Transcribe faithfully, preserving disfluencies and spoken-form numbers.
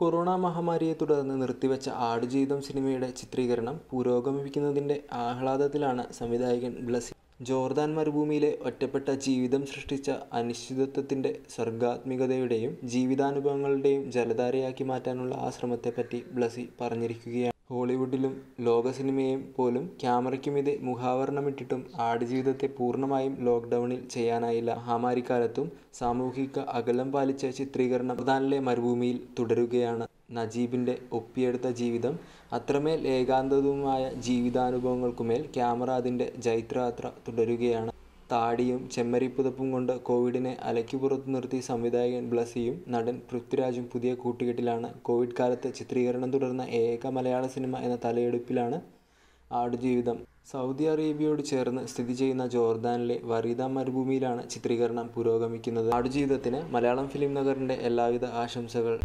Corona മഹാമാരിയെ തുടർന്ന് നിർത്തിവെച്ച ആടുജീവിതം സിനിമയുടെ ചിത്രീകരണം പുരോഗമിക്കുന്നതിൻ്റെ ആഹ്ലാദത്തിലാണ് സംവിധായകൻ ബ്ലസി. ജോർദാൻ മരുഭൂമിയിലെ ഒറ്റപ്പെട്ട ജീവിതം സൃഷ്ടിച്ച അനിശ്ചിതത്വത്തിൻ്റെ സർഗാത്മികതയുടെയും ജീവിതാനുഭവങ്ങളുടെയും ജലധാരയാക്കി മാറ്റാനുള്ള ആ ശ്രമത്തെപ്പറ്റി ബ്ലസി പറഞ്ഞിരിക്കുകയാണ്. ഹോളിവുഡിലും ലോക സിനിമയും പോലും ക്യാമറയ്ക്കുമിതേ മുഖാവരണമിട്ടിട്ടും ആടുജീവിതത്തെ പൂർണ്ണമായും ലോക്ക്ഡൗണിൽ ചെയ്യാനായില്ല. മഹാമാരിക്കാലത്തും സാമൂഹിക അകലം പാലിച്ച ചിത്രീകരണം ജോർദാനിലെ മരുഭൂമിയിൽ തുടരുകയാണ്. നജീബിൻ്റെ ഒപ്പിയെടുത്ത ജീവിതം അത്രമേൽ ഏകാന്തവുമായ ജീവിതാനുഭവങ്ങൾക്കുമേൽ ക്യാമറ അതിൻ്റെ ജൈത്രയാത്ര തുടരുകയാണ്. താടിയും ചെമ്മരിപ്പുതപ്പും കൊണ്ട് കോവിഡിനെ അലക്കിപ്പുറത്തു നിർത്തി സംവിധായകൻ ബ്ലസിയും നടൻ പൃഥ്വിരാജും പുതിയ കൂട്ടുകെട്ടിലാണ്. കോവിഡ് കാലത്ത് ചിത്രീകരണം തുടർന്ന ഏക മലയാള സിനിമ എന്ന തലയെടുപ്പിലാണ് ആടുജീവിതം. സൗദി അറേബ്യയോട് ചേർന്ന് സ്ഥിതി ചെയ്യുന്ന ജോർദാനിലെ വറീദ മരുഭൂമിയിലാണ് ചിത്രീകരണം പുരോഗമിക്കുന്നത്. ആടുജീവിതത്തിന് മലയാളം ഫിലിം നഗറിൻ്റെ എല്ലാവിധ ആശംസകൾ.